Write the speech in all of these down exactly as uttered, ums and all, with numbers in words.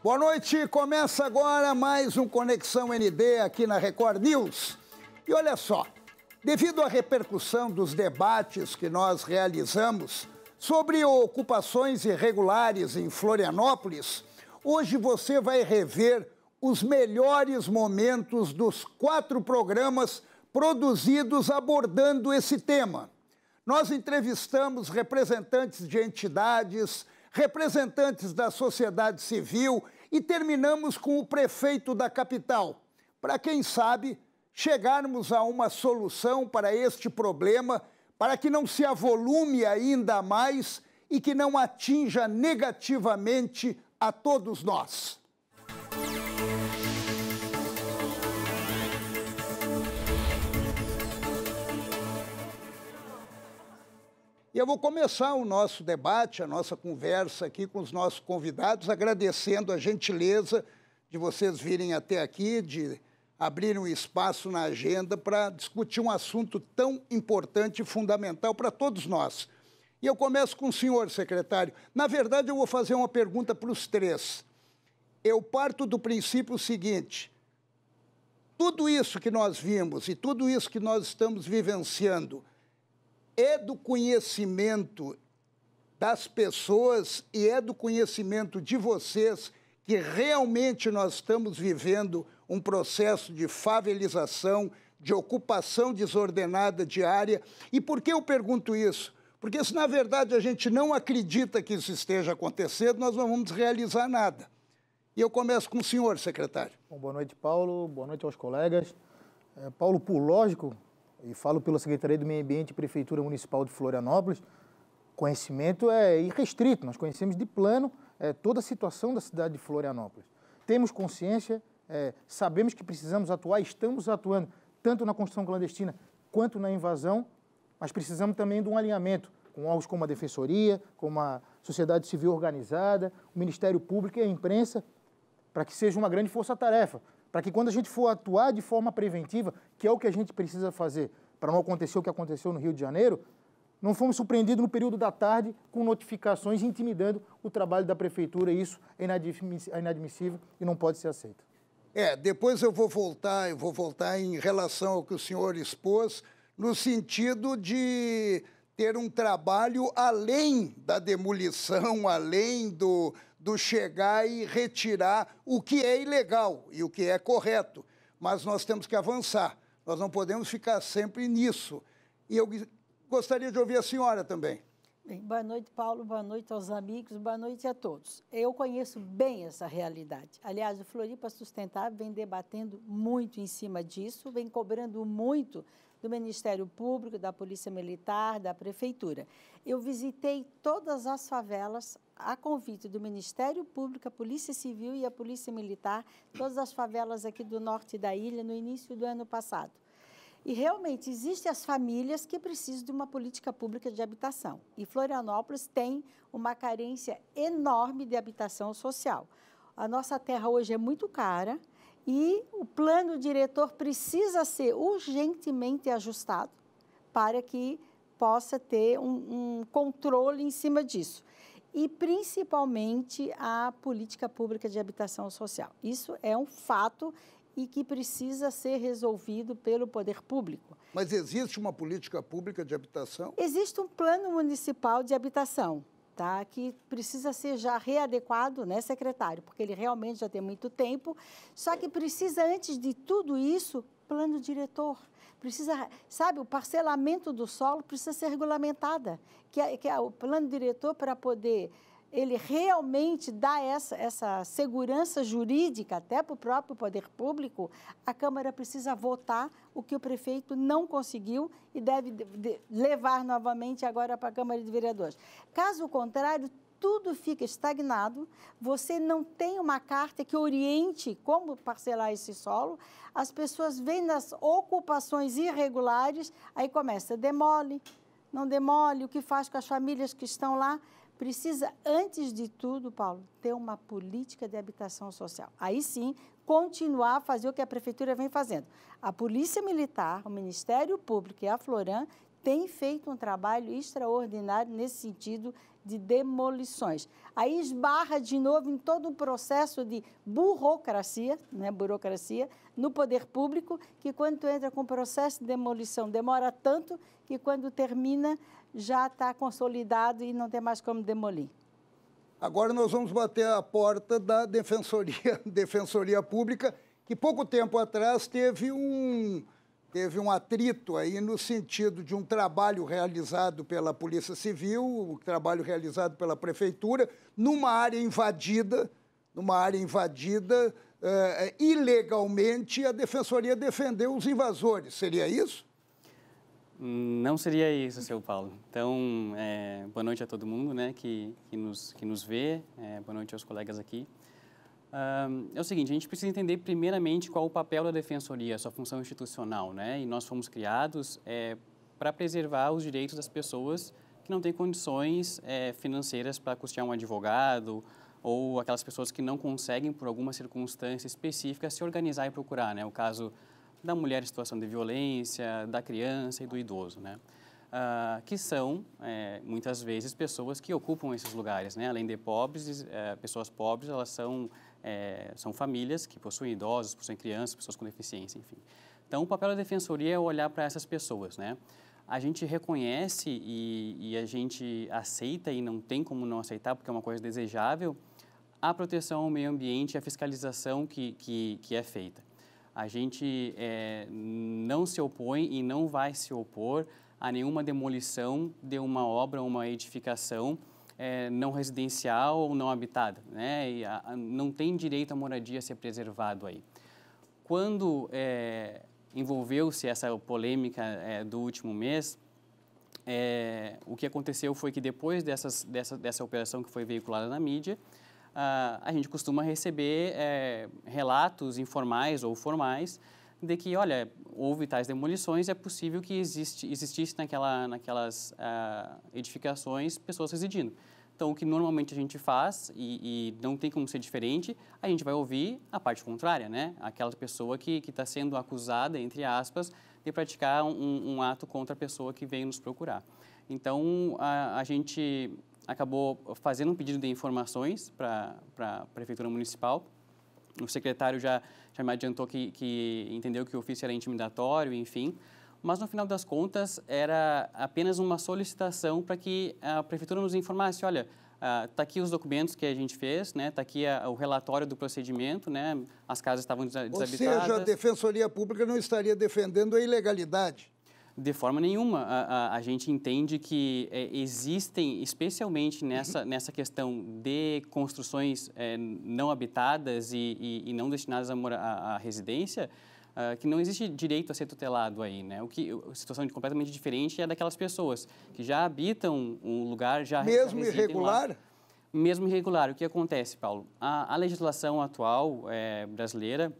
Boa noite, começa agora mais um Conexão N D aqui na Record News. E olha só, devido à repercussão dos debates que nós realizamos sobre ocupações irregulares em Florianópolis, hoje você vai rever os melhores momentos dos quatro programas produzidos abordando esse tema. Nós entrevistamos representantes de entidades, representantes da sociedade civil e terminamos com o prefeito da capital, para quem sabe chegarmos a uma solução para este problema, para que não se avolume ainda mais e que não atinja negativamente a todos nós. E eu vou começar o nosso debate, a nossa conversa aqui com os nossos convidados, agradecendo a gentileza de vocês virem até aqui, de abrir um espaço na agenda para discutir um assunto tão importante e fundamental para todos nós. E eu começo com o senhor, secretário. Na verdade, eu vou fazer uma pergunta para os três. Eu parto do princípio seguinte: tudo isso que nós vimos e tudo isso que nós estamos vivenciando é do conhecimento das pessoas e é do conhecimento de vocês que realmente nós estamos vivendo um processo de favelização, de ocupação desordenada de área. E por que eu pergunto isso? Porque se, na verdade, a gente não acredita que isso esteja acontecendo, nós não vamos realizar nada. E eu começo com o senhor, secretário. Bom, boa noite, Paulo. Boa noite aos colegas. É, Paulo, por lógico, e falo pela Secretaria do Meio Ambiente e Prefeitura Municipal de Florianópolis, conhecimento é irrestrito. Nós conhecemos de plano é, toda a situação da cidade de Florianópolis. Temos consciência, é, sabemos que precisamos atuar, estamos atuando tanto na construção clandestina quanto na invasão, mas precisamos também de um alinhamento com órgãos como a Defensoria, como a sociedade civil organizada, o Ministério Público e a imprensa, para que seja uma grande força-tarefa, para que quando a gente for atuar de forma preventiva, que é o que a gente precisa fazer para não acontecer o que aconteceu no Rio de Janeiro, não fomos surpreendidos no período da tarde com notificações intimidando o trabalho da Prefeitura. Isso é inadmissível e não pode ser aceito. É, depois eu vou voltar, eu vou voltar em relação ao que o senhor expôs, no sentido de ter um trabalho além da demolição, além do... do chegar e retirar o que é ilegal e o que é correto. Mas nós temos que avançar, nós não podemos ficar sempre nisso. E eu gostaria de ouvir a senhora também. Bem, boa noite, Paulo, boa noite aos amigos, boa noite a todos. Eu conheço bem essa realidade. Aliás, o Floripa Sustentável vem debatendo muito em cima disso, vem cobrando muito do Ministério Público, da Polícia Militar, da Prefeitura. Eu visitei todas as favelas a convite do Ministério Público, a Polícia Civil e a Polícia Militar, todas as favelas aqui do norte da ilha, no início do ano passado. E, realmente, existem as famílias que precisam de uma política pública de habitação. E Florianópolis tem uma carência enorme de habitação social. A nossa terra hoje é muito cara e o plano diretor precisa ser urgentemente ajustado para que possa ter um, um controle em cima disso. E, principalmente, a política pública de habitação social. Isso é um fato e que precisa ser resolvido pelo poder público. Mas existe uma política pública de habitação? Existe um plano municipal de habitação, tá? Que precisa ser já readequado, né, secretário? Porque ele realmente já tem muito tempo. Só que precisa, antes de tudo isso, plano diretor. Precisa, sabe, o parcelamento do solo precisa ser regulamentado, que é, que é o plano diretor para poder ele realmente dar essa, essa segurança jurídica até para o próprio poder público. A Câmara precisa votar o que o prefeito não conseguiu e deve de, de, levar novamente agora para a Câmara de Vereadores. Caso contrário, tudo fica estagnado, você não tem uma carta que oriente como parcelar esse solo, as pessoas vêm nas ocupações irregulares, aí começa, demole, não demole, o que faz com as famílias que estão lá? Precisa, antes de tudo, Paulo, ter uma política de habitação social. Aí sim, continuar a fazer o que a Prefeitura vem fazendo. A Polícia Militar, o Ministério Público e a Floran tem feito um trabalho extraordinário nesse sentido de demolições. Aí esbarra de novo em todo um processo de burocracia, né, burocracia no poder público, que quando tu entra com o processo de demolição demora tanto que quando termina já está consolidado e não tem mais como demolir. Agora nós vamos bater a porta da Defensoria, Defensoria Pública, que pouco tempo atrás teve um... Teve um atrito aí no sentido de um trabalho realizado pela Polícia Civil, um trabalho realizado pela Prefeitura, numa área invadida, numa área invadida uh, ilegalmente, a Defensoria defendeu os invasores. Seria isso? Não seria isso, seu Paulo. Então, é, boa noite a todo mundo, né, que, que, nos, que nos vê, é, boa noite aos colegas aqui. Uh, é o seguinte, a gente precisa entender primeiramente qual o papel da Defensoria, sua função institucional, né? E nós fomos criados é, para preservar os direitos das pessoas que não têm condições é, financeiras para custear um advogado ou aquelas pessoas que não conseguem, por alguma circunstância específica, se organizar e procurar, né? O caso da mulher em situação de violência, da criança e do idoso, né? Uh, que são, é, muitas vezes, pessoas que ocupam esses lugares, né? Além de pobres, é, pessoas pobres, elas são... É, são famílias que possuem idosos, possuem crianças, pessoas com deficiência, enfim. Então, o papel da Defensoria é olhar para essas pessoas, né? A gente reconhece e, e a gente aceita, e não tem como não aceitar, porque é uma coisa desejável, a proteção ao meio ambiente e a fiscalização que, que, que é feita. A gente é, não se opõe e não vai se opor a nenhuma demolição de uma obra ou uma edificação É, não residencial ou não habitada, né? E a, a, não tem direito à moradia a ser preservado aí. Quando é, envolveu-se essa polêmica é, do último mês, é, o que aconteceu foi que depois dessas, dessa, dessa operação que foi veiculada na mídia, a, a gente costuma receber é, relatos informais ou formais de que, olha, houve tais demolições, é possível que existe, existisse naquela, naquelas uh, edificações pessoas residindo. Então, o que normalmente a gente faz, e, e não tem como ser diferente, a gente vai ouvir a parte contrária, né? Aquela pessoa que está sendo acusada, entre aspas, de praticar um, um ato contra a pessoa que veio nos procurar. Então, a, a gente acabou fazendo um pedido de informações para a Prefeitura Municipal. O secretário já, já me adiantou que, que entendeu que o ofício era intimidatório, enfim. Mas, no final das contas, era apenas uma solicitação para que a Prefeitura nos informasse, olha, está aqui os documentos que a gente fez, né? Está aqui a, o relatório do procedimento, né? As casas estavam desabitadas. Ou seja, a Defensoria Pública não estaria defendendo a ilegalidade? De forma nenhuma. A, a, a gente entende que é, existem, especialmente nessa, nessa questão de construções é, não habitadas e, e, e não destinadas à, à, à residência, uh, que não existe direito a ser tutelado aí, né? O que, a situação completamente diferente é daquelas pessoas que já habitam um lugar, já mesmo irregular? Lá. Mesmo irregular. O que acontece, Paulo? A, a legislação atual é, brasileira,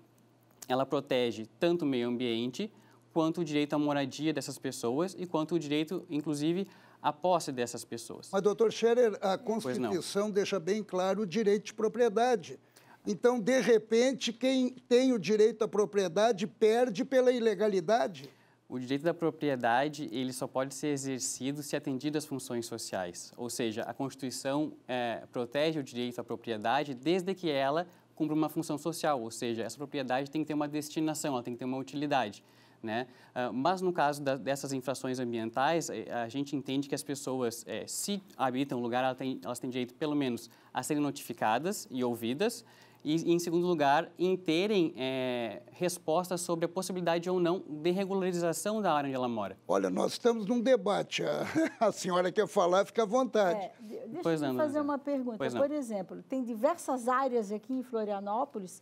ela protege tanto o meio ambiente quanto o direito à moradia dessas pessoas e quanto o direito, inclusive, à posse dessas pessoas. Mas, doutor Scherer, a Constituição deixa bem claro o direito de propriedade. Então, de repente, quem tem o direito à propriedade perde pela ilegalidade? O direito da propriedade, ele só pode ser exercido se atendido às funções sociais. Ou seja, a Constituição é, protege o direito à propriedade desde que ela cumpra uma função social. Ou seja, essa propriedade tem que ter uma destinação, ela tem que ter uma utilidade, né? Uh, mas no caso da, dessas infrações ambientais, a gente entende que as pessoas, é, se habitam o lugar, elas têm, elas têm direito, pelo menos, a serem notificadas e ouvidas e, em segundo lugar, em terem é, respostas sobre a possibilidade ou não de regularização da área onde ela mora. Olha, nós estamos num debate. A, a senhora quer falar, fica à vontade. É, deixa pois eu não, fazer não. uma pergunta. Pois Por não. exemplo, tem diversas áreas aqui em Florianópolis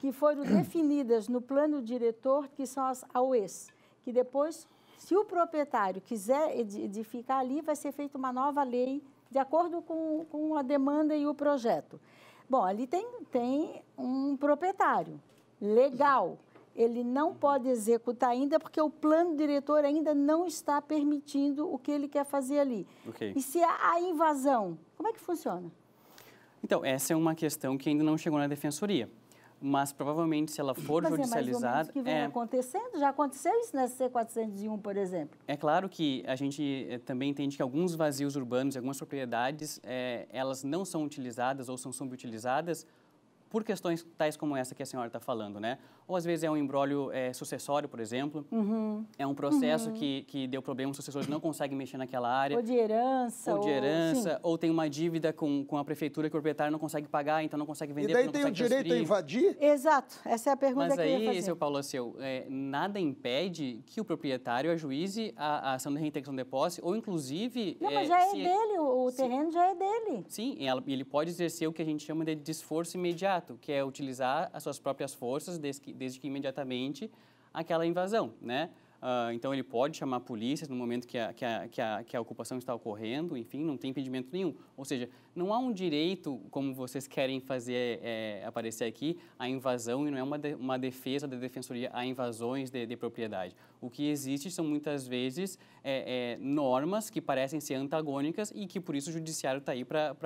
que foram definidas no plano diretor, que são as A U Es, que depois, se o proprietário quiser edificar ali, vai ser feita uma nova lei de acordo com, com a demanda e o projeto. Bom, ali tem, tem um proprietário legal, ele não pode executar ainda porque o plano diretor ainda não está permitindo o que ele quer fazer ali. Okay. E se há a invasão, como é que funciona? Então, essa é uma questão que ainda não chegou na Defensoria. mas provavelmente se ela for mas judicializada... É mais ou menos que vem é... acontecendo, já aconteceu isso na S C quatrocentos e um, por exemplo. É claro que a gente também entende que alguns vazios urbanos e algumas propriedades, é, elas não são utilizadas ou são subutilizadas por questões tais como essa que a senhora está falando, né? Ou às vezes é um embrólio é, sucessório, por exemplo, uhum. é um processo uhum. que, que deu problema, os sucessores não conseguem mexer naquela área. Ou de herança. Ou de herança, ou, ou tem uma dívida com, com a prefeitura que o proprietário não consegue pagar, então não consegue vender. E daí não tem o direito a invadir? Exato, essa é a pergunta Mas que aí, eu ia fazer. Mas aí, seu Paulo Alceu, é, nada impede que o proprietário ajuize a, a ação de reintegração de posse, ou inclusive... Não, mas já é, é dele, o, o terreno sim, já é dele. Sim, ele pode exercer o que a gente chama de desforço imediato, que é utilizar as suas próprias forças desde que, desde que imediatamente aquela invasão, né? Uh, então, ele pode chamar a polícia no momento que a, que, a, que, a, que a ocupação está ocorrendo, enfim, não tem impedimento nenhum. Ou seja, não há um direito, como vocês querem fazer é, aparecer aqui, à invasão, e não é uma, de, uma defesa da defensoria a invasões de, de propriedade. O que existe são, muitas vezes, é, é, normas que parecem ser antagônicas e que, por isso, o judiciário está aí para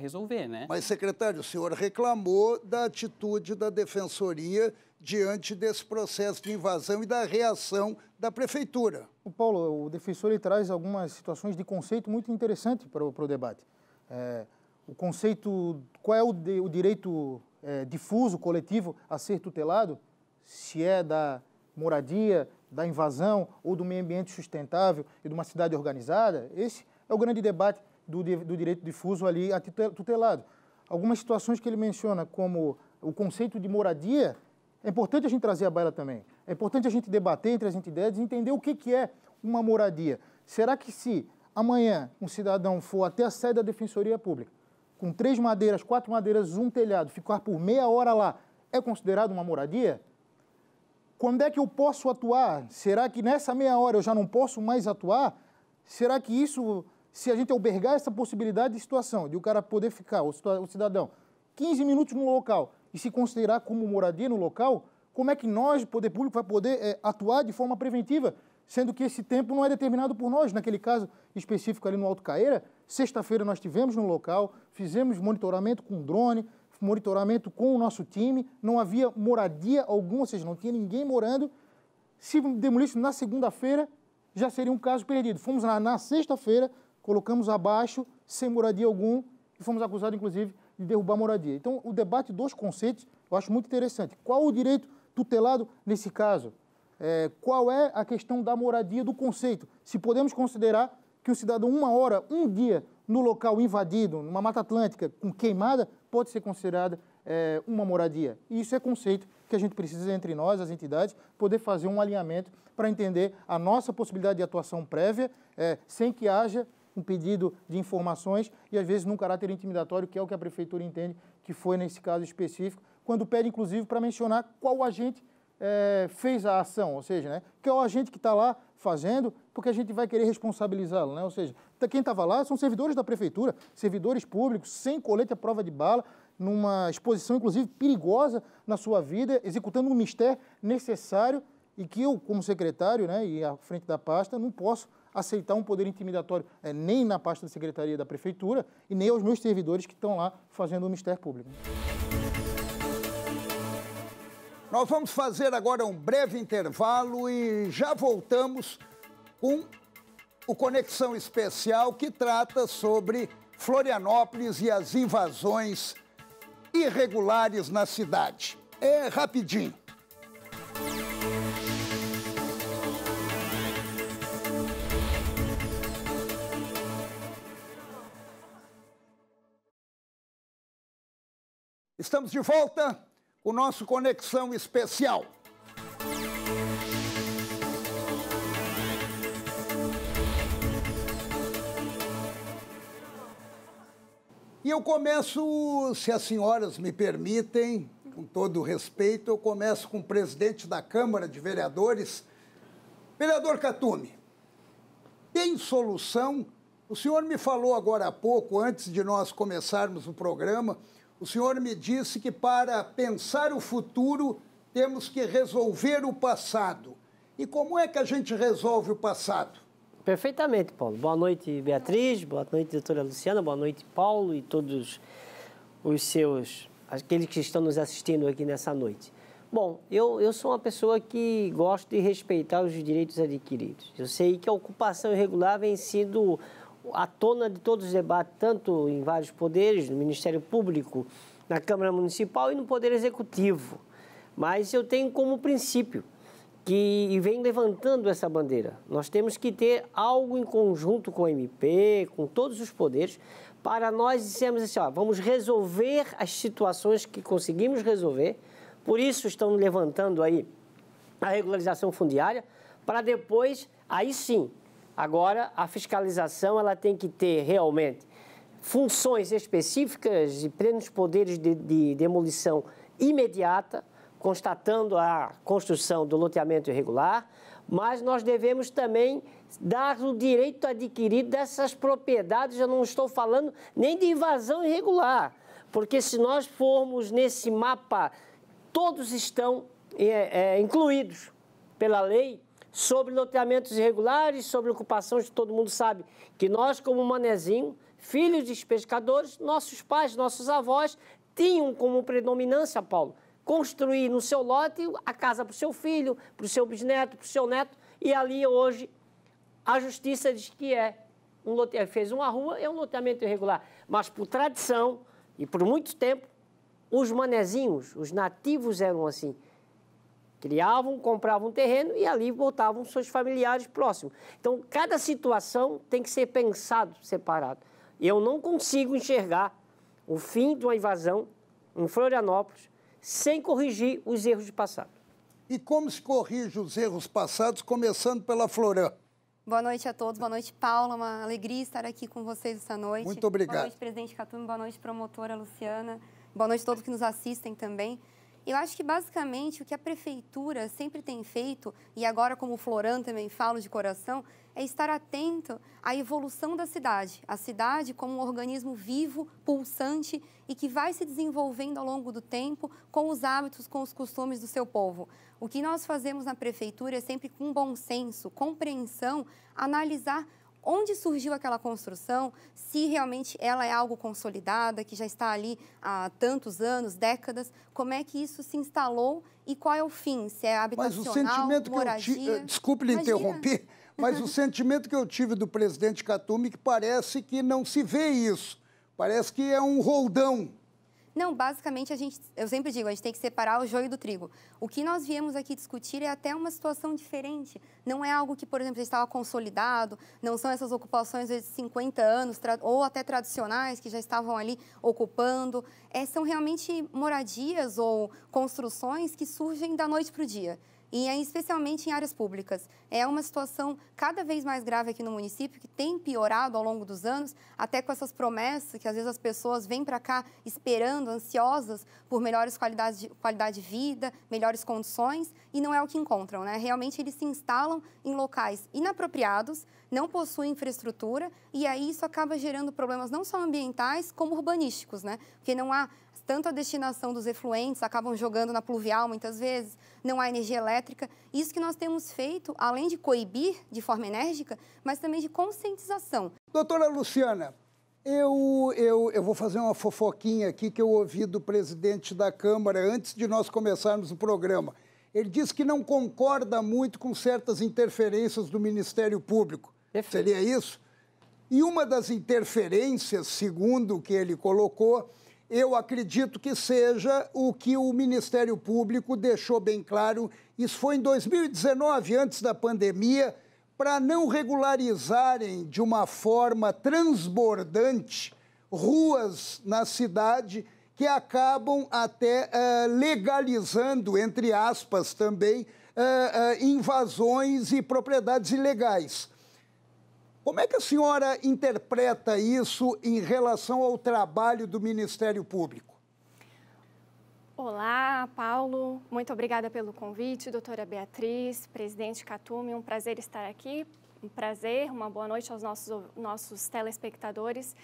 resolver, né? Mas, secretário, o senhor reclamou da atitude da defensoria diante desse processo de invasão e da reação da prefeitura. O Paulo, o defensor ele traz algumas situações de conceito muito interessante para o, para o debate. É, o conceito, qual é o, de, o direito é, difuso, coletivo, a ser tutelado, se é da moradia, da invasão ou do meio ambiente sustentável e de uma cidade organizada, esse é o grande debate do, do direito difuso ali a tutelado. Algumas situações que ele menciona, como o conceito de moradia, é importante a gente trazer à baila também. É importante a gente debater entre as entidades e entender o que, que é uma moradia. Será que se amanhã um cidadão for até a sede da Defensoria Pública, com três madeiras, quatro madeiras, um telhado, ficar por meia hora lá, é considerado uma moradia? Quando é que eu posso atuar? Será que nessa meia hora eu já não posso mais atuar? Será que isso, se a gente albergar essa possibilidade de situação, de o cara poder ficar, o cidadão, quinze minutos no local, e se considerar como moradia no local, como é que nós, o poder público, vai poder é, atuar de forma preventiva, sendo que esse tempo não é determinado por nós? Naquele caso específico ali no Alto Caeira, sexta-feira nós estivemos no local, fizemos monitoramento com drone, monitoramento com o nosso time, não havia moradia alguma, ou seja, não tinha ninguém morando. Se demolisse na segunda-feira, já seria um caso perdido. Fomos lá na sexta-feira, colocamos abaixo, sem moradia algum, e fomos acusados, inclusive, de derrubar a moradia. Então, o debate dos conceitos eu acho muito interessante. Qual o direito tutelado nesse caso? É, qual é a questão da moradia, do conceito? Se podemos considerar que um cidadão, uma hora, um dia, no local invadido, numa Mata Atlântica, com queimada, pode ser considerada é, uma moradia. E isso é conceito que a gente precisa, entre nós, as entidades, poder fazer um alinhamento para entender a nossa possibilidade de atuação prévia, é, sem que haja um pedido de informações e, às vezes, num caráter intimidatório, que é o que a prefeitura entende que foi nesse caso específico, quando pede, inclusive, para mencionar qual agente é, fez a ação, ou seja, né, que é o agente que está lá fazendo, porque a gente vai querer responsabilizá-lo, né? Ou seja, quem estava lá são servidores da prefeitura, servidores públicos, sem colete à prova de bala, numa exposição, inclusive, perigosa na sua vida, executando um mistério necessário e que eu, como secretário, né, e à frente da pasta, não posso aceitar um poder intimidatório é, nem na pasta da Secretaria da Prefeitura e nem aos meus servidores que estão lá fazendo o Ministério Público. Nós vamos fazer agora um breve intervalo e já voltamos com o Conexão Especial, que trata sobre Florianópolis e as invasões irregulares na cidade. É rapidinho. Estamos de volta com o nosso Conexão Especial. E eu começo, se as senhoras me permitem, com todo o respeito, eu começo com o presidente da Câmara de Vereadores, vereador Catumbi. Tem solução? O senhor me falou agora há pouco, antes de nós começarmos o programa, o senhor me disse que para pensar o futuro temos que resolver o passado. E como é que a gente resolve o passado? Perfeitamente, Paulo. Boa noite, Beatriz. Boa noite, doutora Luciana. Boa noite, Paulo e todos os seus aqueles que estão nos assistindo aqui nessa noite. Bom, eu, eu sou uma pessoa que gosto de respeitar os direitos adquiridos. Eu sei que a ocupação irregular vem sendo à tona de todos os debates, tanto em vários poderes, no Ministério Público, na Câmara Municipal e no Poder Executivo. Mas eu tenho como princípio que, e venho levantando essa bandeira, nós temos que ter algo em conjunto com a M P, com todos os poderes, para nós dizermos assim, ó, vamos resolver as situações que conseguimos resolver. Por isso estão levantando aí a regularização fundiária, para depois, aí sim, agora a fiscalização ela tem que ter realmente funções específicas e plenos poderes de, de demolição imediata, constatando a construção do loteamento irregular, mas nós devemos também dar o direito adquirido dessas propriedades, eu não estou falando nem de invasão irregular, porque se nós formos nesse mapa... Todos estão é, é, incluídos pela lei sobre loteamentos irregulares, sobre ocupações, que todo mundo sabe que nós, como manezinho, filhos de pescadores, nossos pais, nossos avós, tinham como predominância, Paulo, construir no seu lote a casa para o seu filho, para o seu bisneto, para o seu neto, e ali hoje a justiça diz que é um lote, fez uma rua, é um loteamento irregular. Mas por tradição e por muito tempo, os manezinhos, os nativos eram assim, criavam, compravam terreno e ali botavam seus familiares próximos. Então, cada situação tem que ser pensado separado. Eu não consigo enxergar o fim de uma invasão em Florianópolis sem corrigir os erros do passado. E como se corrige os erros passados, começando pela Florianópolis? Boa noite a todos. Boa noite, Paula. Uma alegria estar aqui com vocês esta noite. Muito obrigado. Boa noite, presidente Catumbi. Boa noite, promotora Luciana. Boa noite a todos que nos assistem também. Eu acho que, basicamente, o que a Prefeitura sempre tem feito, e agora, como o Floran também falo de coração, é estar atento à evolução da cidade. A cidade como um organismo vivo, pulsante e que vai se desenvolvendo ao longo do tempo com os hábitos, com os costumes do seu povo. O que nós fazemos na Prefeitura é sempre com bom senso, compreensão, analisar onde surgiu aquela construção, se realmente ela é algo consolidada, que já está ali há tantos anos, décadas, como é que isso se instalou e qual é o fim, se é habitacional, moradia... Mas o sentimento moradia... que eu tive, desculpe lhe interromper, mas o sentimento que eu tive do presidente Catumbi, que parece que não se vê isso, parece que é um roldão. Não, basicamente, a gente, eu sempre digo, a gente tem que separar o joio do trigo. O que nós viemos aqui discutir é até uma situação diferente. Não é algo que, por exemplo, já estava consolidado, não são essas ocupações de cinquenta anos ou até tradicionais que já estavam ali ocupando. É, são realmente moradias ou construções que surgem da noite para o dia. E especialmente em áreas públicas. É uma situação cada vez mais grave aqui no município, que tem piorado ao longo dos anos, até com essas promessas que às vezes as pessoas vêm para cá esperando, ansiosas por melhores qualidades de, qualidade de vida, melhores condições, e não é o que encontram, né? Realmente eles se instalam em locais inapropriados, não possuem infraestrutura, e aí isso acaba gerando problemas não só ambientais, como urbanísticos, né? Porque não há... Tanto a destinação dos efluentes, acabam jogando na pluvial muitas vezes, não há energia elétrica. Isso que nós temos feito, além de coibir de forma enérgica, mas também de conscientização. Doutora Luciana, eu, eu, eu vou fazer uma fofoquinha aqui que eu ouvi do presidente da Câmara antes de nós começarmos o programa. Ele disse que não concorda muito com certas interferências do Ministério Público. Perfeito. Seria isso? E uma das interferências, segundo o que ele colocou... Eu acredito que seja o que o Ministério Público deixou bem claro. Isso foi em dois mil e dezenove, antes da pandemia, para não regularizarem de uma forma transbordante ruas na cidade que acabam até uh, legalizando, entre aspas também, uh, uh, invasões e propriedades ilegais. Como é que a senhora interpreta isso em relação ao trabalho do Ministério Público? Olá, Paulo. Muito obrigada pelo convite, doutora Beatriz, presidente Catumbi. Um prazer estar aqui. Um prazer, uma boa noite aos nossos, nossos telespectadores.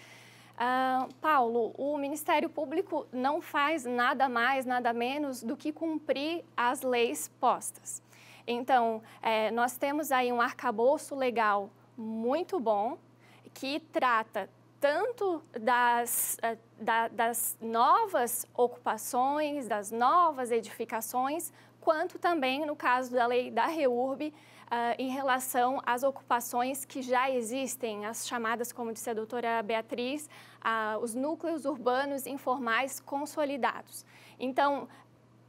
Uh, Paulo, o Ministério Público não faz nada mais, nada menos do que cumprir as leis postas. Então, eh, nós temos aí um arcabouço legal muito bom, que trata tanto das, da, das novas ocupações, das novas edificações, quanto também no caso da lei da REURB, Uh, em relação às ocupações que já existem, as chamadas, como disse a doutora Beatriz, uh, os núcleos urbanos informais consolidados. Então,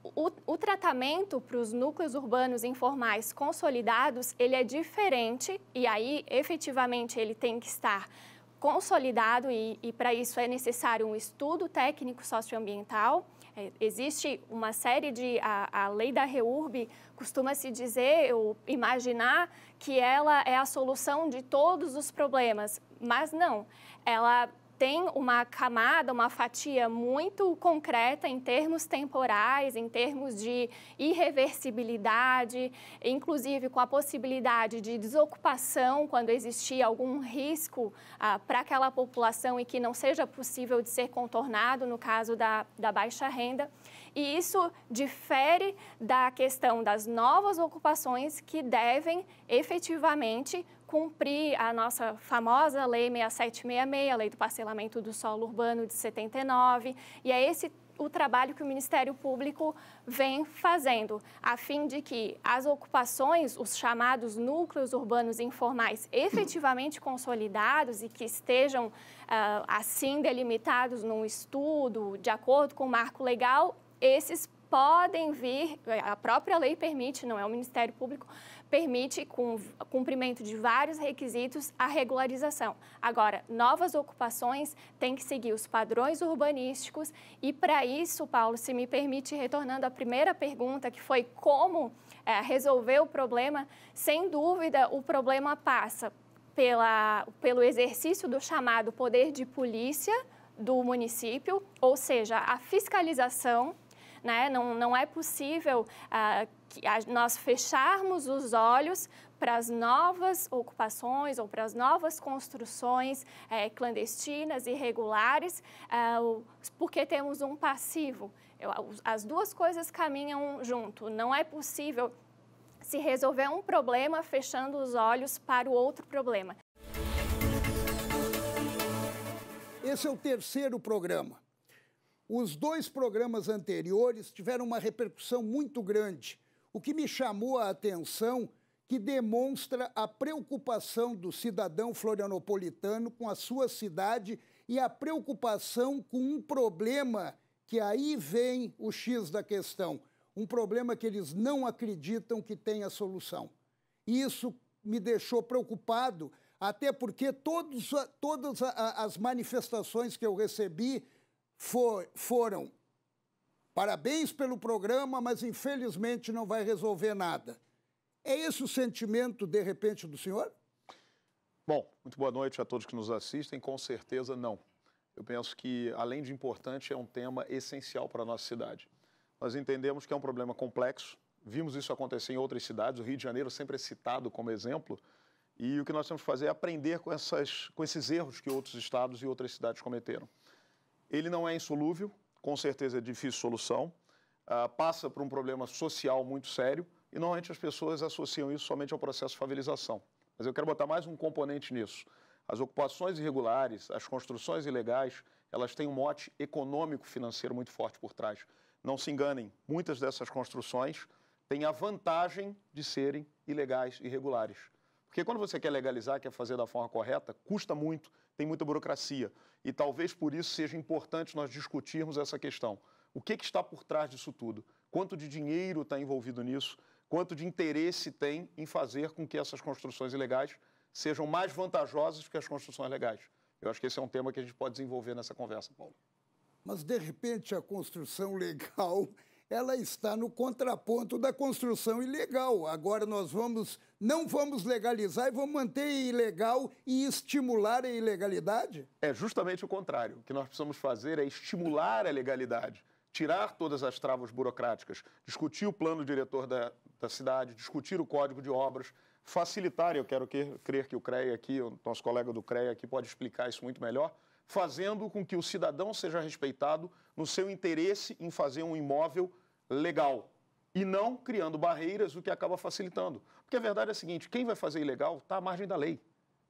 o, o tratamento para os núcleos urbanos informais consolidados, ele é diferente e aí, efetivamente, ele tem que estar consolidado e, e para isso é necessário um estudo técnico socioambiental. Existe uma série de... A, a lei da REURB costuma-se dizer ou imaginar que ela é a solução de todos os problemas, mas não. Ela tem uma camada, uma fatia muito concreta em termos temporais, em termos de irreversibilidade, inclusive com a possibilidade de desocupação quando existir algum risco ah, para aquela população e que não seja possível de ser contornado no caso da, da baixa renda. E isso difere da questão das novas ocupações que devem efetivamente cumprir a nossa famosa lei seis sete seis seis, a lei do parcelamento do solo urbano de setenta e nove, e é esse o trabalho que o Ministério Público vem fazendo, a fim de que as ocupações, os chamados núcleos urbanos informais efetivamente consolidados e que estejam uh, assim delimitados num estudo, de acordo com o marco legal, esses podem vir, a própria lei permite, não é o Ministério Público, permite com cumprimento de vários requisitos a regularização. Agora, novas ocupações têm que seguir os padrões urbanísticos e para isso, Paulo, se me permite, retornando à primeira pergunta, que foi como é, resolver o problema, sem dúvida o problema passa pela, pelo exercício do chamado poder de polícia do município, ou seja, a fiscalização. Né? Não, não é possível ah, que a, nós fecharmos os olhos para as novas ocupações ou para as novas construções eh, clandestinas, irregulares, ah, porque temos um passivo. Eu, as duas coisas caminham junto, não é possível se resolver um problema fechando os olhos para o outro problema. Esse é o terceiro programa. Os dois programas anteriores tiveram uma repercussão muito grande, o que me chamou a atenção, que demonstra a preocupação do cidadão florianopolitano com a sua cidade e a preocupação com um problema que aí vem o X da questão, um problema que eles não acreditam que tenha solução. Isso me deixou preocupado, até porque todos, todas as manifestações que eu recebi For, foram, parabéns pelo programa, mas infelizmente não vai resolver nada. É esse o sentimento, de repente, do senhor? Bom, muito boa noite a todos que nos assistem. Com certeza não. Eu penso que, além de importante, é um tema essencial para a nossa cidade. Nós entendemos que é um problema complexo, vimos isso acontecer em outras cidades, o Rio de Janeiro sempre é citado como exemplo, e o que nós temos que fazer é aprender com, essas, com esses erros que outros estados e outras cidades cometeram. Ele não é insolúvel, com certeza é difícil de solução, uh, passa por um problema social muito sério e normalmente as pessoas associam isso somente ao processo de favelização. Mas eu quero botar mais um componente nisso. As ocupações irregulares, as construções ilegais, elas têm um mote econômico-financeiro muito forte por trás. Não se enganem, muitas dessas construções têm a vantagem de serem ilegais e irregulares. Porque quando você quer legalizar, quer fazer da forma correta, custa muito, tem muita burocracia. E talvez por isso seja importante nós discutirmos essa questão. O que, que está por trás disso tudo? Quanto de dinheiro está envolvido nisso? Quanto de interesse tem em fazer com que essas construções ilegais sejam mais vantajosas que as construções legais? Eu acho que esse é um tema que a gente pode desenvolver nessa conversa, Paulo. Mas, de repente, a construção legal, ela está no contraponto da construção ilegal. Agora nós vamos, não vamos legalizar e vamos manter ilegal e estimular a ilegalidade? É justamente o contrário. O que nós precisamos fazer é estimular a legalidade, tirar todas as travas burocráticas, discutir o plano diretor da, da cidade, discutir o código de obras, facilitar, eu quero que, crer que o CREA aqui, o nosso colega do CREA aqui pode explicar isso muito melhor, fazendo com que o cidadão seja respeitado no seu interesse em fazer um imóvel legal e não criando barreiras, o que acaba facilitando. Porque a verdade é a seguinte, quem vai fazer ilegal está à margem da lei.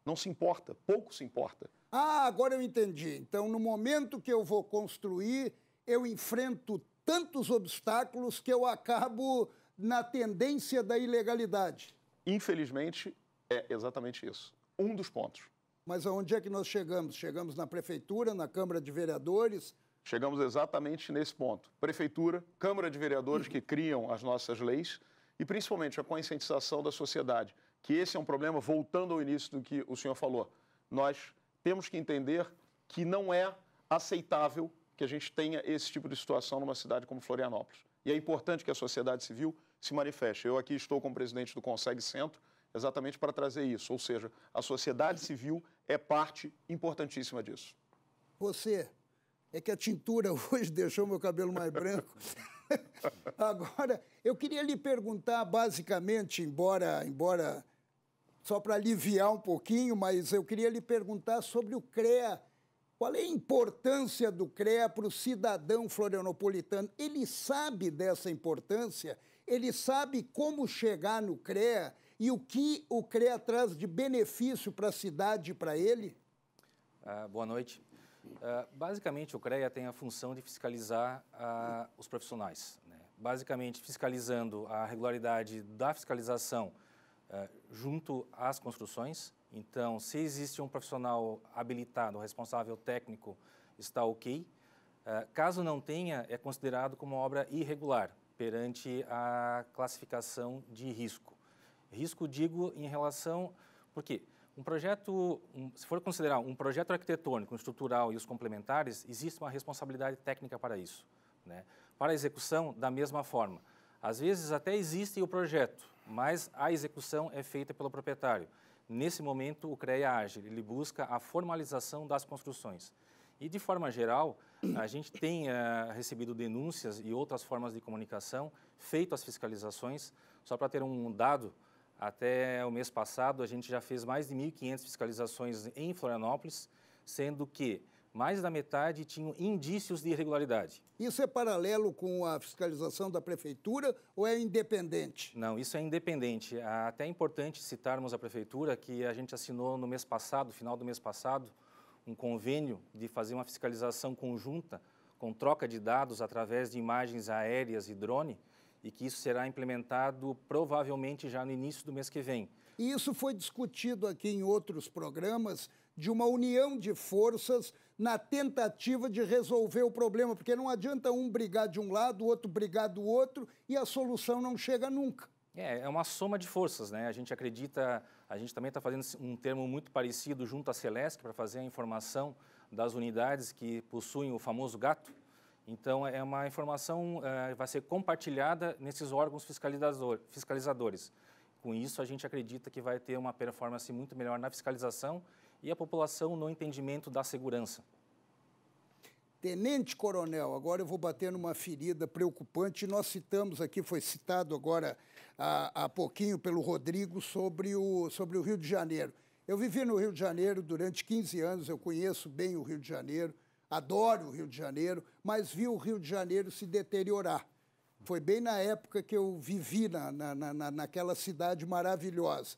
Não se importa, pouco se importa. Ah, agora eu entendi. Então, no momento que eu vou construir, eu enfrento tantos obstáculos que eu acabo na tendência da ilegalidade. Infelizmente, é exatamente isso. Um dos pontos. Mas aonde é que nós chegamos? Chegamos na Prefeitura, na Câmara de Vereadores? Chegamos exatamente nesse ponto. Prefeitura, Câmara de Vereadores, uhum, que criam as nossas leis e, principalmente, a conscientização da sociedade, que esse é um problema, voltando ao início do que o senhor falou. Nós temos que entender que não é aceitável que a gente tenha esse tipo de situação numa cidade como Florianópolis. E é importante que a sociedade civil se manifeste. Eu aqui estou como presidente do Consegue Centro exatamente para trazer isso, ou seja, a sociedade civil é parte importantíssima disso. Você, é que a tintura hoje deixou meu cabelo mais branco. Agora, eu queria lhe perguntar, basicamente, embora, embora só para aliviar um pouquinho, mas eu queria lhe perguntar sobre o CREA. Qual é a importância do CREA para o cidadão florianopolitano? Ele sabe dessa importância? Ele sabe como chegar no CREA e o que o CREA traz de benefício para a cidade e para ele? Ah, boa noite. Ah, basicamente, o CREA tem a função de fiscalizar ah, os profissionais, né? Basicamente, fiscalizando a regularidade da fiscalização ah, junto às construções. Então, se existe um profissional habilitado, responsável técnico, está ok. Uh, caso não tenha, é considerado como obra irregular perante a classificação de risco. Risco, digo, em relação... Porque um projeto, um, se for considerar um projeto arquitetônico, estrutural e os complementares, existe uma responsabilidade técnica para isso, né? Para a execução, da mesma forma. Às vezes até existe o projeto, mas a execução é feita pelo proprietário. Nesse momento, o CREA age, ele busca a formalização das construções. E, de forma geral, a gente tem uh, recebido denúncias e outras formas de comunicação, feito as fiscalizações. Só para ter um dado, até o mês passado, a gente já fez mais de mil e quinhentas fiscalizações em Florianópolis, sendo que mais da metade tinham indícios de irregularidade. Isso é paralelo com a fiscalização da Prefeitura ou é independente? Não, isso é independente. Até é importante citarmos a Prefeitura, que a gente assinou no mês passado, final do mês passado, um convênio de fazer uma fiscalização conjunta com troca de dados através de imagens aéreas e drone, e que isso será implementado provavelmente já no início do mês que vem. E isso foi discutido aqui em outros programas, de uma união de forças na tentativa de resolver o problema, porque não adianta um brigar de um lado, o outro brigar do outro, e a solução não chega nunca. É, é uma soma de forças, né? A gente acredita, a gente também está fazendo um termo muito parecido junto à Celesc para fazer a informação das unidades que possuem o famoso gato. Então, é uma informação que uh, vai ser compartilhada nesses órgãos fiscalizador, fiscalizadores. Com isso, a gente acredita que vai ter uma performance muito melhor na fiscalização e a população no entendimento da segurança. Tenente Coronel, agora eu vou bater numa ferida preocupante. Nós citamos aqui, foi citado agora há, há pouquinho pelo Rodrigo, sobre o, sobre o Rio de Janeiro. Eu vivi no Rio de Janeiro durante quinze anos, eu conheço bem o Rio de Janeiro, adoro o Rio de Janeiro, mas vi o Rio de Janeiro se deteriorar. Foi bem na época que eu vivi na, na, na, naquela cidade maravilhosa.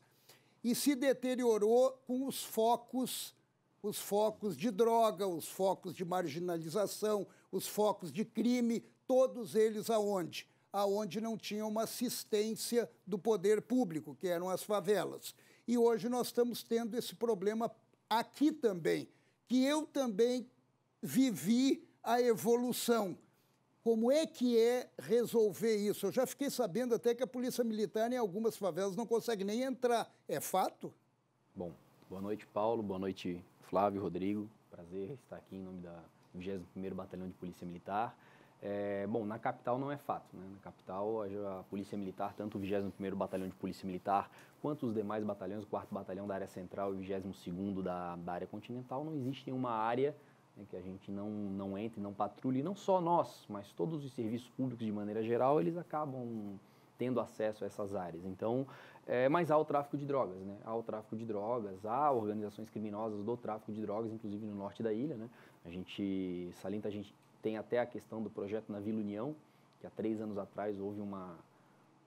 E se deteriorou com os focos, os focos de droga, os focos de marginalização, os focos de crime, todos eles aonde? Aonde não tinha uma assistência do poder público, que eram as favelas. E hoje nós estamos tendo esse problema aqui também, que eu também vivi a evolução. Como é que é resolver isso? Eu já fiquei sabendo até que a Polícia Militar em algumas favelas não consegue nem entrar. É fato? Bom, boa noite, Paulo. Boa noite, Flávio, Rodrigo. Prazer estar aqui em nome da vigésimo primeiro Batalhão de Polícia Militar. É, bom, na capital não é fato, né? Na capital, a Polícia Militar, tanto o vigésimo primeiro Batalhão de Polícia Militar quanto os demais batalhões, o quarto Batalhão da área central e o vigésimo segundo da, da área continental, não existe nenhuma área que a gente não, não entre, não patrulhe, e não só nós, mas todos os serviços públicos de maneira geral, eles acabam tendo acesso a essas áreas. Então, é, mas há o tráfico de drogas, né? Há o tráfico de drogas, há organizações criminosas do tráfico de drogas, inclusive no norte da ilha, né? A gente salienta, a gente tem até a questão do projeto na Vila União, que há três anos atrás houve uma,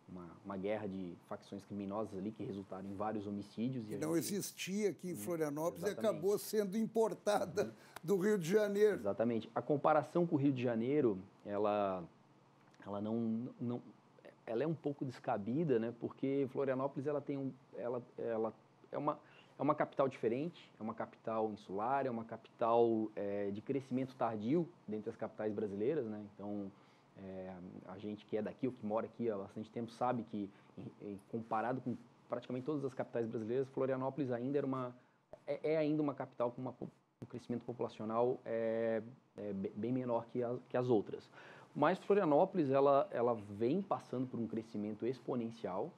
uma, uma guerra de facções criminosas ali que resultaram em vários homicídios. E não gente... existia aqui em Florianópolis. Exatamente. E acabou sendo importada, uhum, do Rio de Janeiro. Exatamente. A comparação com o Rio de Janeiro, ela, ela não... não ela é um pouco descabida, né? Porque Florianópolis ela tem um, ela, ela é, uma, é uma capital diferente, é uma capital insular, é uma capital é, de crescimento tardio dentre as capitais brasileiras, né? Então, é, a gente que é daqui ou que mora aqui há bastante tempo sabe que, comparado com praticamente todas as capitais brasileiras, Florianópolis ainda era uma, é, é ainda uma capital com uma, um crescimento populacional é, é, bem menor que, a, que as outras. Mas Florianópolis, ela, ela vem passando por um crescimento exponencial,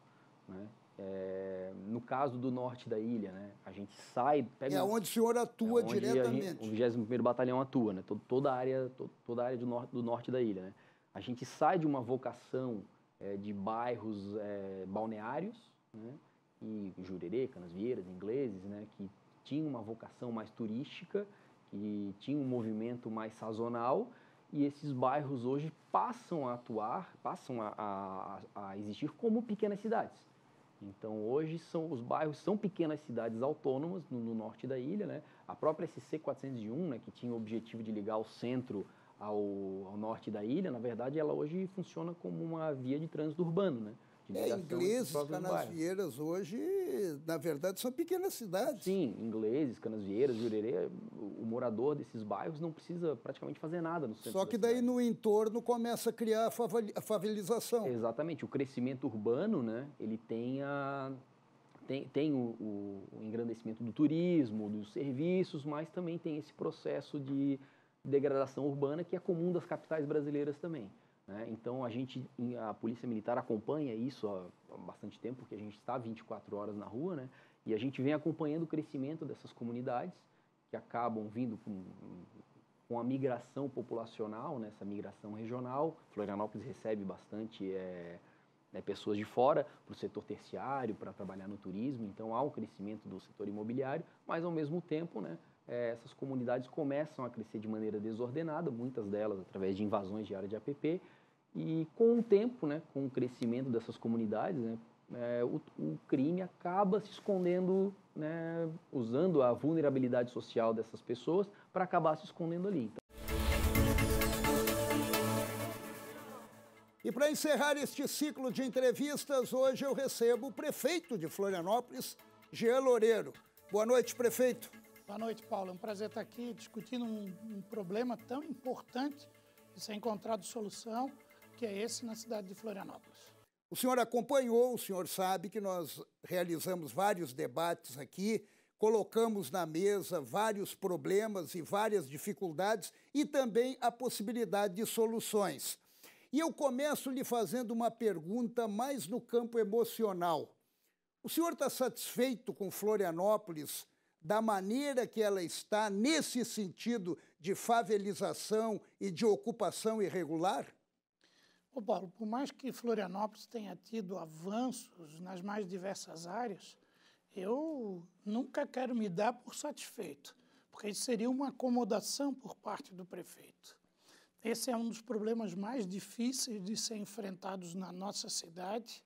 né? É, no caso do norte da ilha, né? A gente sai... Pega, é onde o senhor atua é diretamente. Gente, o vigésimo primeiro Batalhão atua, né? Toda a área, toda a área do, norte, do norte da ilha, né? A gente sai de uma vocação é, de bairros é, balneários, né? E Jurerê, Canasvieiras, Ingleses, né? Que tinha uma vocação mais turística, que tinha um movimento mais sazonal... E esses bairros hoje passam a atuar, passam a, a, a existir como pequenas cidades. Então, hoje, são, os bairros são pequenas cidades autônomas no, no norte da ilha, né? A própria S C quatrocentos e um, né, que tinha o objetivo de ligar o centro ao, ao norte da ilha, na verdade, ela hoje funciona como uma via de trânsito urbano, né? É, Ingleses, Canasvieiras hoje, na verdade, são pequenas cidades. Sim, Ingleses, Canasvieiras, Jurerê, o morador desses bairros não precisa praticamente fazer nada no centro. Só que daí no entorno começa a criar a favelização. Exatamente, o crescimento urbano, né, ele tem, a, tem, tem o, o engrandecimento do turismo, dos serviços, mas também tem esse processo de degradação urbana que é comum das capitais brasileiras também. Né? Então, a gente, a Polícia Militar acompanha isso há bastante tempo, porque a gente está vinte e quatro horas na rua, né? E a gente vem acompanhando o crescimento dessas comunidades que acabam vindo com, com a migração populacional, né? Essa migração regional. Florianópolis recebe bastante é, é, pessoas de fora para o setor terciário, para trabalhar no turismo. Então, há um crescimento do setor imobiliário, mas, ao mesmo tempo, né? Essas comunidades começam a crescer de maneira desordenada, muitas delas através de invasões de área de A P P, e com o tempo, né, com o crescimento dessas comunidades, né, é, o, o crime acaba se escondendo, né, usando a vulnerabilidade social dessas pessoas para acabar se escondendo ali. Então... E para encerrar este ciclo de entrevistas, hoje eu recebo o prefeito de Florianópolis, Gean Loureiro. Boa noite, prefeito. Boa noite, Paulo. É um prazer estar aqui discutindo um, um problema tão importante e ser encontrado solução, que é esse na cidade de Florianópolis. O senhor acompanhou, o senhor sabe que nós realizamos vários debates aqui, colocamos na mesa vários problemas e várias dificuldades e também a possibilidade de soluções. E eu começo lhe fazendo uma pergunta mais no campo emocional. O senhor está satisfeito com Florianópolis, da maneira que ela está nesse sentido de favelização e de ocupação irregular? Ô Paulo, por mais que Florianópolis tenha tido avanços nas mais diversas áreas, eu nunca quero me dar por satisfeito, porque isso seria uma acomodação por parte do prefeito. Esse é um dos problemas mais difíceis de ser enfrentados na nossa cidade,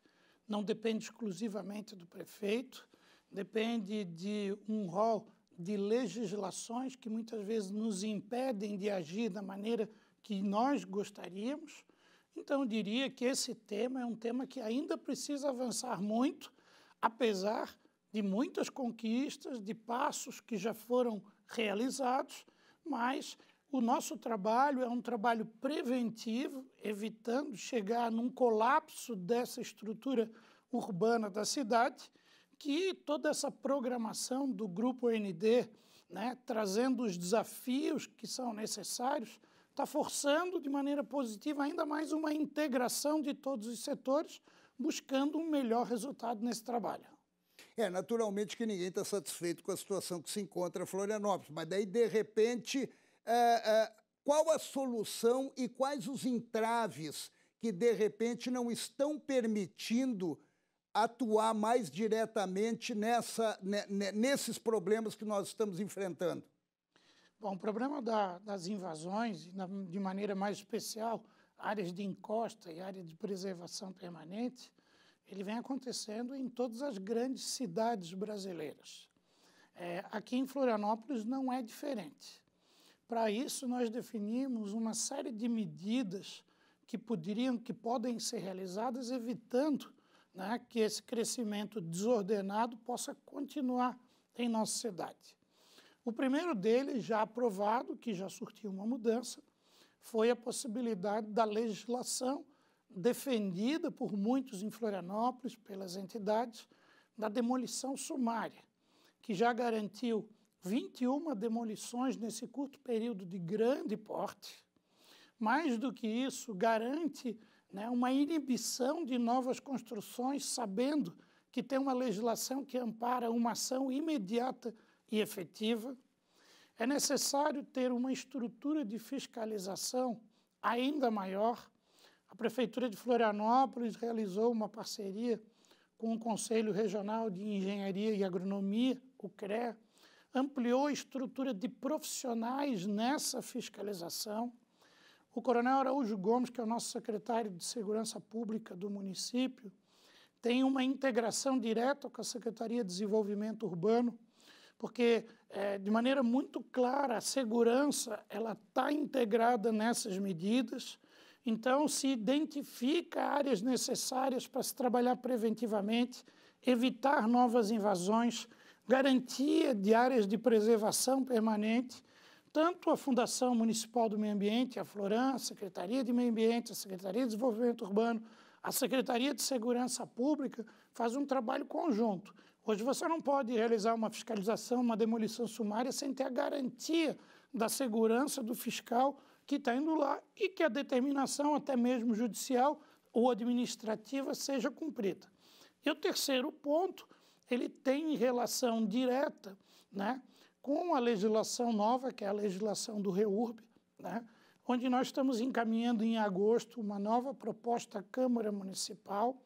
não depende exclusivamente do prefeito, depende de um rol de legislações que muitas vezes nos impedem de agir da maneira que nós gostaríamos. Então, eu diria que esse tema é um tema que ainda precisa avançar muito, apesar de muitas conquistas, de passos que já foram realizados, mas o nosso trabalho é um trabalho preventivo, evitando chegar num colapso dessa estrutura urbana da cidade, que toda essa programação do Grupo N D, né, trazendo os desafios que são necessários, está forçando de maneira positiva ainda mais uma integração de todos os setores, buscando um melhor resultado nesse trabalho. É, naturalmente que ninguém está satisfeito com a situação que se encontra em Florianópolis, mas daí, de repente, é, é, qual a solução e quais os entraves que, de repente, não estão permitindo atuar mais diretamente nessa, nesses problemas que nós estamos enfrentando? Bom, o problema da, das invasões, de maneira mais especial, áreas de encosta e áreas de preservação permanente, ele vem acontecendo em todas as grandes cidades brasileiras. É, aqui em Florianópolis não é diferente. Para isso, nós definimos uma série de medidas que poderiam, que podem ser realizadas, evitando, né, que esse crescimento desordenado possa continuar em nossa cidade. O primeiro deles, já aprovado, que já surtiu uma mudança, foi a possibilidade da legislação defendida por muitos em Florianópolis, pelas entidades, da demolição sumária, que já garantiu vinte e uma demolições nesse curto período de grande porte. Mais do que isso, garante, né, uma inibição de novas construções, sabendo que tem uma legislação que ampara uma ação imediata e efetiva. É necessário ter uma estrutura de fiscalização ainda maior. A Prefeitura de Florianópolis realizou uma parceria com o Conselho Regional de Engenharia e Agronomia, o CREA, ampliou a estrutura de profissionais nessa fiscalização. O Coronel Araújo Gomes, que é o nosso secretário de Segurança Pública do município, tem uma integração direta com a Secretaria de Desenvolvimento Urbano, porque, é, de maneira muito clara, a segurança ela está integrada nessas medidas. Então, se identifica áreas necessárias para se trabalhar preventivamente, evitar novas invasões, garantia de áreas de preservação permanente. Tanto a Fundação Municipal do Meio Ambiente, a Floran, a Secretaria de Meio Ambiente, a Secretaria de Desenvolvimento Urbano, a Secretaria de Segurança Pública faz um trabalho conjunto. Hoje você não pode realizar uma fiscalização, uma demolição sumária sem ter a garantia da segurança do fiscal que está indo lá e que a determinação, até mesmo judicial ou administrativa, seja cumprida. E o terceiro ponto, ele tem relação direta, né, com a legislação nova, que é a legislação do REURB, né, onde nós estamos encaminhando em agosto uma nova proposta à Câmara Municipal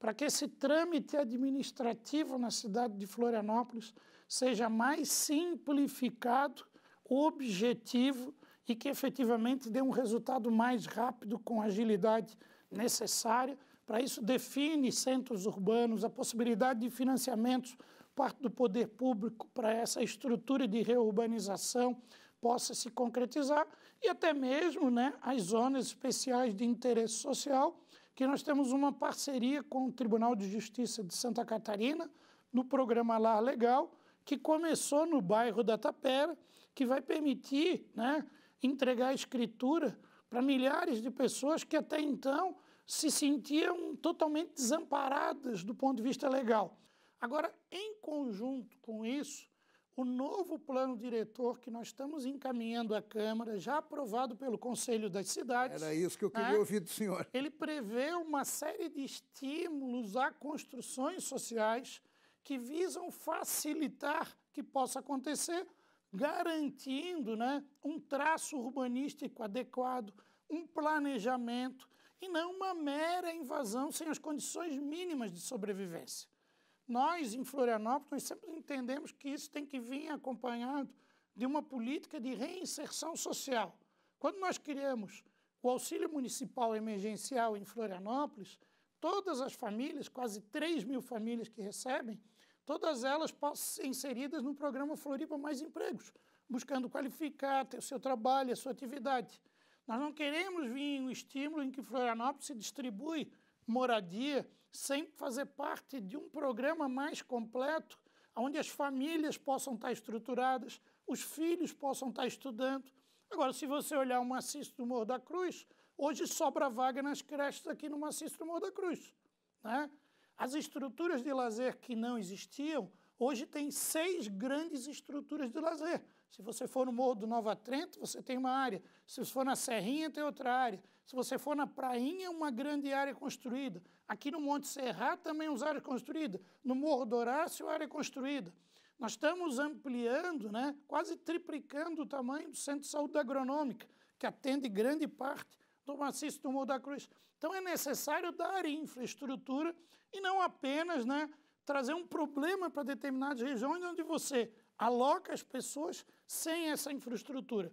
para que esse trâmite administrativo na cidade de Florianópolis seja mais simplificado, objetivo e que efetivamente dê um resultado mais rápido, com a agilidade necessária. Para isso, define centros urbanos, a possibilidade de financiamentos parte do poder público para essa estrutura de reurbanização possa se concretizar, e até mesmo, né, as zonas especiais de interesse social, que nós temos uma parceria com o Tribunal de Justiça de Santa Catarina, no programa Lar Legal, que começou no bairro da Tapera, que vai permitir, né, entregar escritura para milhares de pessoas que até então se sentiam totalmente desamparadas do ponto de vista legal. Agora, em conjunto com isso, o novo plano diretor que nós estamos encaminhando à Câmara, já aprovado pelo Conselho das Cidades... Era isso que eu queria, né, ouvir do senhor. Ele prevê uma série de estímulos a construções sociais que visam facilitar que possa acontecer, garantindo, né, um traço urbanístico adequado, um planejamento, e não uma mera invasão sem as condições mínimas de sobrevivência. Nós, em Florianópolis, nós sempre entendemos que isso tem que vir acompanhado de uma política de reinserção social. Quando nós criamos o auxílio municipal emergencial em Florianópolis, todas as famílias, quase três mil famílias que recebem, todas elas possam ser inseridas no programa Floripa Mais Empregos, buscando qualificar, ter o seu trabalho, a sua atividade. Nós não queremos vir um estímulo em que Florianópolis se distribui moradia sem fazer parte de um programa mais completo, onde as famílias possam estar estruturadas, os filhos possam estar estudando. Agora, se você olhar o Maciço do Morro da Cruz, hoje sobra vaga nas creches aqui no Maciço do Morro da Cruz, né? As estruturas de lazer que não existiam, hoje tem seis grandes estruturas de lazer. Se você for no Morro do Nova Trento, você tem uma área. Se você for na Serrinha, tem outra área. Se você for na Prainha, uma grande área construída. Aqui no Monte Serrat, também uma área construída. No Morro do Horácio, área construída. Nós estamos ampliando, né, quase triplicando o tamanho do Centro de Saúde Agronômica, que atende grande parte do Maciço do Morro da Cruz. Então, é necessário dar infraestrutura e não apenas, né, trazer um problema para determinadas regiões onde você aloca as pessoas sem essa infraestrutura.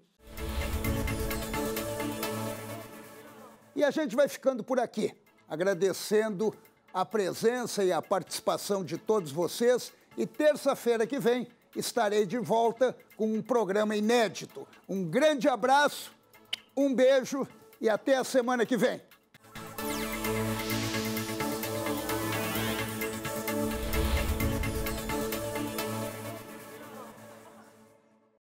E a gente vai ficando por aqui, agradecendo a presença e a participação de todos vocês. E terça-feira que vem estarei de volta com um programa inédito. Um grande abraço, um beijo e até a semana que vem.